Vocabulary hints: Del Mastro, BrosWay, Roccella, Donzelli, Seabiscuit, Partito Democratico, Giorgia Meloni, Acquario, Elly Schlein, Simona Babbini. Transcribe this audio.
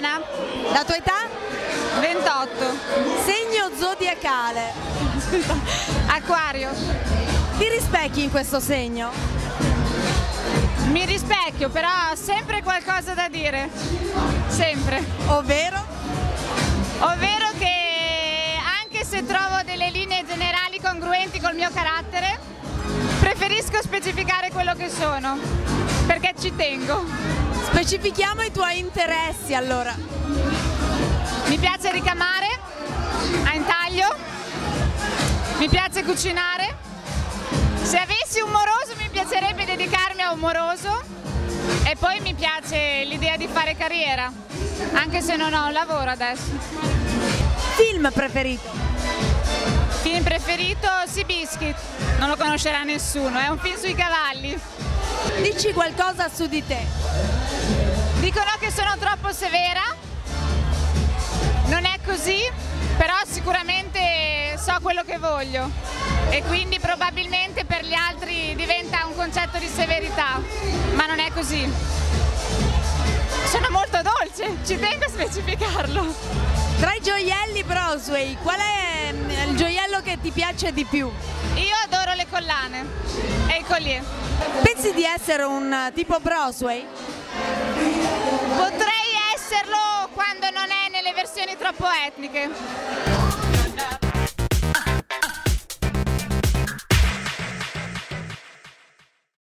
Simona, la tua età? 28. Segno zodiacale? Acquario. Ti rispecchi in questo segno? Mi rispecchio, però ho sempre qualcosa da dire, sempre. Ovvero? Ovvero che anche se trovo delle linee generali congruenti col mio carattere, preferisco specificare quello che sono, perché ci tengo. Specifichiamo i tuoi interessi allora. Mi piace ricamare a intaglio, mi piace cucinare, se avessi un moroso mi piacerebbe dedicarmi a un moroso e poi mi piace l'idea di fare carriera, anche se non ho un lavoro adesso. Film preferito? Film preferito? Seabiscuit, non lo conoscerà nessuno, è un film sui cavalli. Dici qualcosa su di te. Dicono che sono troppo severa, non è così, però sicuramente so quello che voglio e quindi probabilmente per gli altri diventa un concetto di severità, ma non è così. Sono molto dolce, ci tengo a specificarlo. Tra i gioielli BrosWay, qual è il gioiello che ti piace di più? Io adoro le collane e i collier. Pensi di essere un tipo BrosWay? Potrei esserlo quando non è nelle versioni troppo etniche.